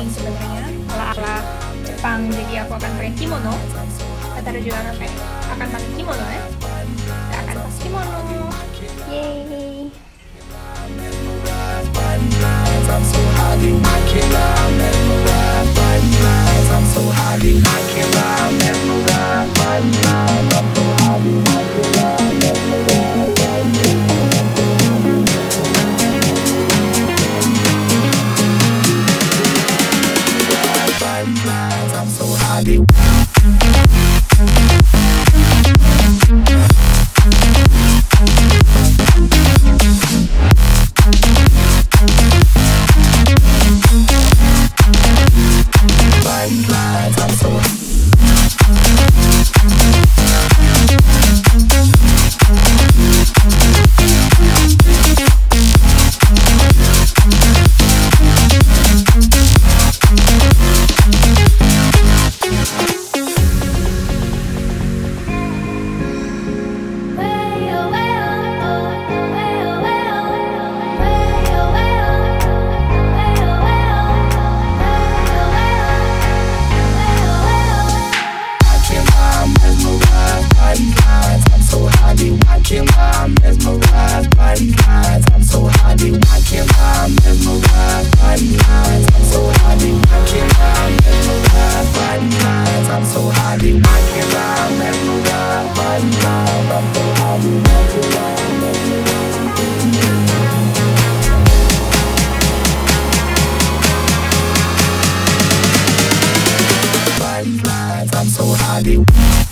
paling sebenarnya ala-ala Jepang. Jadi aku akan pakai kimono, kita taruh di warna merah, akan pakai kimono ya, kita akan pakai kimono. I'm so high.